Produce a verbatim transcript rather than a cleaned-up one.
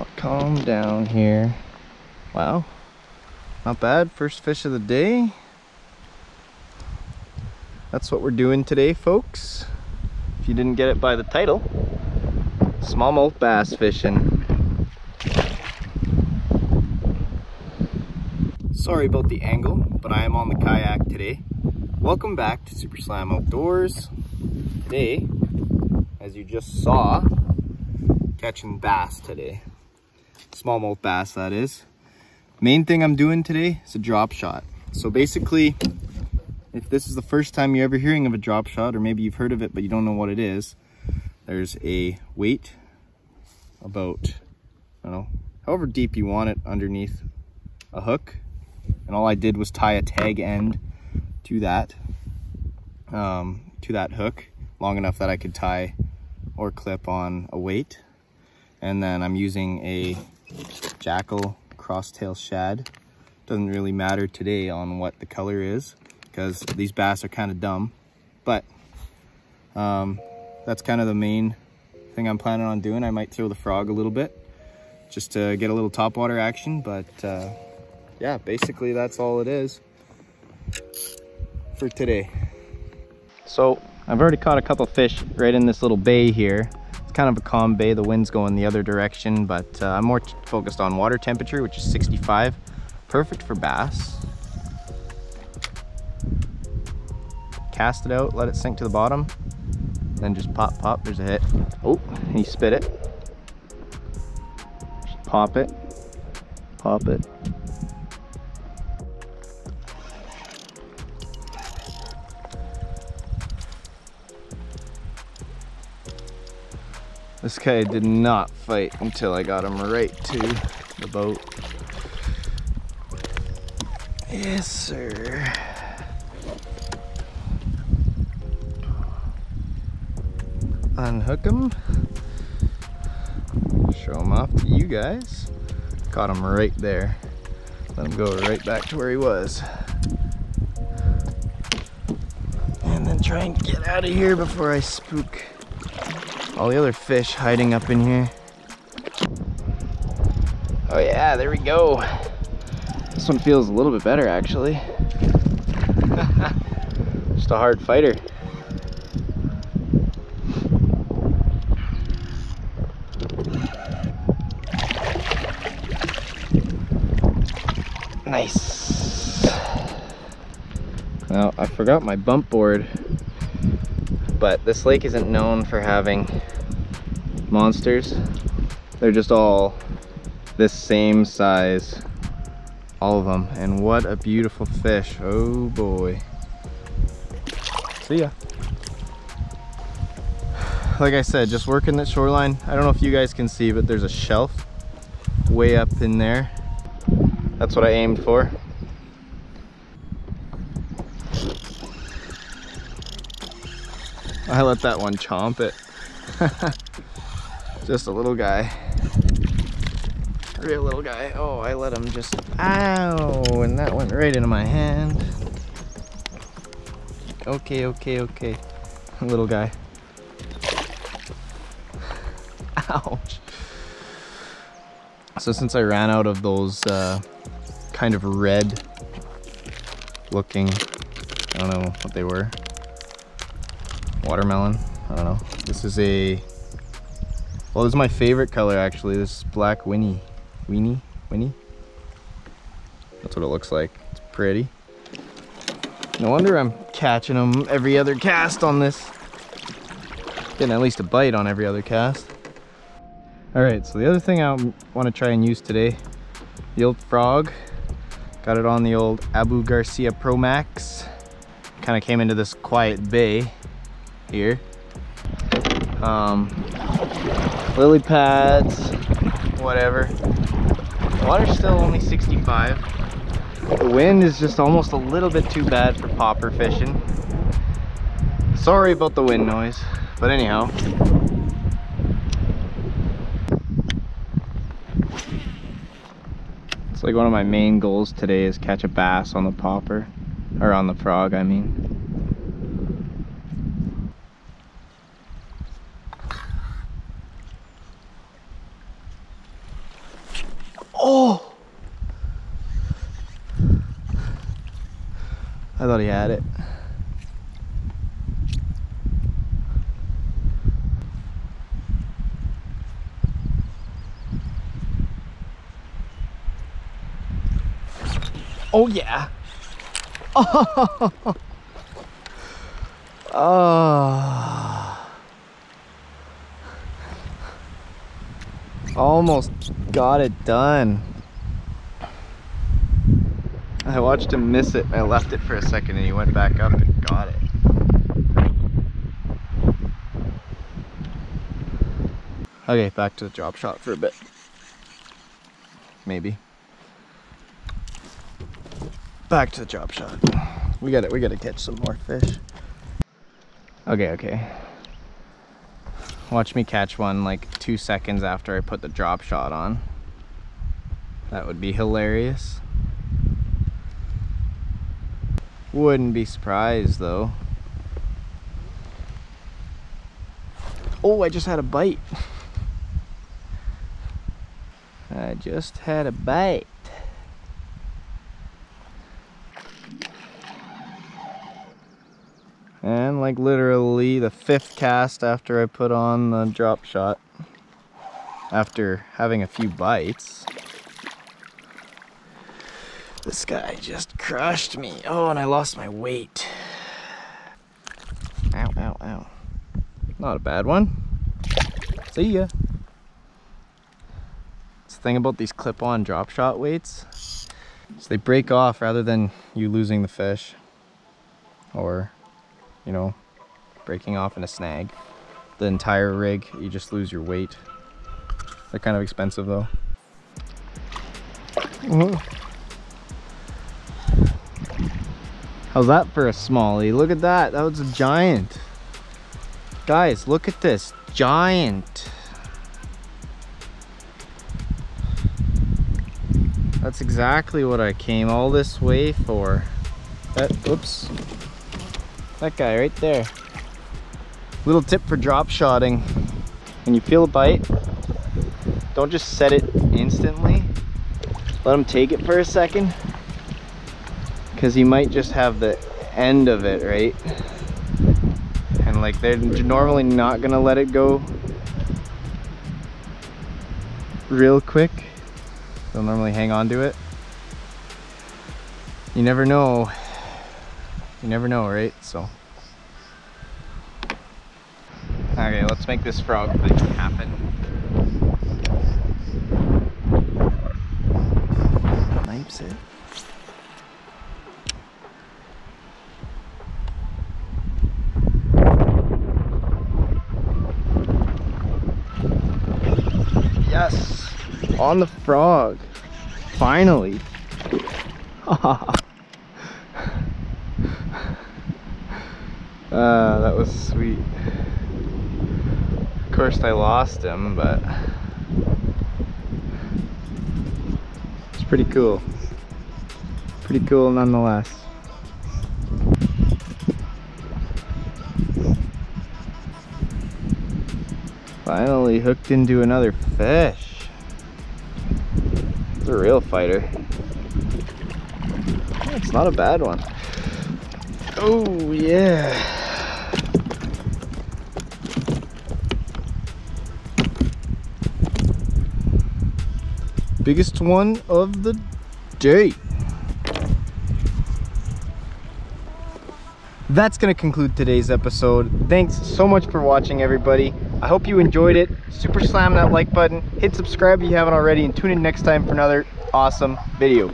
So I'll calm down here. Wow, not bad. First fish of the day. That's what we're doing today, folks. If you didn't get it by the title, smallmouth bass fishing. Sorry about the angle, but I am on the kayak today. Welcome back to Super Slam Outdoors. Today, as you just saw, catching bass today. Smallmouth bass, that is. Main thing I'm doing today is a drop shot. So basically, if this is the first time you're ever hearing of a drop shot, or maybe you've heard of it but you don't know what it is, there's a weight about, I don't know, however deep you want it underneath a hook. And all I did was tie a tag end to that, um, to that hook long enough that I could tie or clip on a weight. And then I'm using a Jackall Crosstail Shad. Doesn't really matter today on what the color is, because these bass are kind of dumb, but um, that's kind of the main thing I'm planning on doing. I might throw the frog a little bit just to get a little topwater action, but uh, yeah, basically that's all it is for today. So I've already caught a couple fish right in this little bay here. It's kind of a calm bay. The wind's going the other direction, but uh, I'm more focused on water temperature, which is sixty-five, perfect for bass. Cast it out, let it sink to the bottom, then just pop, pop, there's a hit. Oh, he spit it. Just pop it, pop it. This guy did not fight until I got him right to the boat. Yes, sir. Unhook him, show him off to you guys. Caught him right there. Let him go right back to where he was. And then try and get out of here before I spook all the other fish hiding up in here. Oh yeah, there we go. This one feels a little bit better actually. Just a hard fighter. Nice. Now, I forgot my bump board, but this lake isn't known for having monsters. They're just all this same size, all of them. And what a beautiful fish. Oh boy. See ya. Like I said, just working that shoreline. I don't know if you guys can see, but there's a shelf way up in there. That's what I aimed for. I let that one chomp it. Just a little guy. Real little guy. Oh, I let him just, ow, and that went right into my hand. Okay, okay, okay. Little guy. Ouch. So since I ran out of those uh, kind of red looking, I don't know what they were, watermelon, I don't know. This is a, well, this is my favorite color actually, this is black Winnie, Weenie, Winnie? That's what it looks like, it's pretty. No wonder I'm catching them every other cast on this. Getting at least a bite on every other cast. All right, so the other thing I want to try and use today, the old frog. Got it on the old Abu Garcia Pro Max. Kind of came into this quiet bay here. Um, lily pads, whatever. The water's still only sixty-five. The wind is just almost a little bit too bad for popper fishing. Sorry about the wind noise, but anyhow. It's like one of my main goals today is catch a bass on the popper, or on the frog, I mean. Oh! I thought he had it. Oh yeah. Oh. Oh. Almost got it done. I watched him miss it. I left it for a second and he went back up and got it. Okay, back to the drop shot for a bit. Maybe. Back to the drop shot. We gotta, we gotta catch some more fish. Okay, okay. Watch me catch one like two seconds after I put the drop shot on. That would be hilarious. Wouldn't be surprised though. Oh, I just had a bite. I just had a bite. And like literally the fifth cast after I put on the drop shot, after having a few bites, this guy just crushed me. Oh, and I lost my weight. Ow, ow, ow. Not a bad one. See ya. It's the thing about these clip-on drop shot weights. So they break off rather than you losing the fish or, you know, breaking off in a snag. The entire rig, you just lose your weight. They're kind of expensive though. Whoa. How's that for a smallie? Look at that, that was a giant. Guys, look at this, giant. That's exactly what I came all this way for. That, oops. That guy right there. Little tip for drop shotting. When you feel a bite, don't just set it instantly. Let him take it for a second. Because he might just have the end of it, right? And like they're normally not gonna let it go real quick. They'll normally hang on to it. You never know. You never know, right? So, okay, let's make this frog thing happen. Knifes it. Yes, on the frog, finally. Uh, that was sweet. Of course I lost him, but it's pretty cool. Pretty cool nonetheless. Finally hooked into another fish. It's a real fighter. It's not a bad one. Oh yeah. Biggest one of the day. That's going to conclude today's episode. Thanks so much for watching, everybody. I hope you enjoyed it. Super slam that like button, hit subscribe if you haven't already, and tune in next time for another awesome video.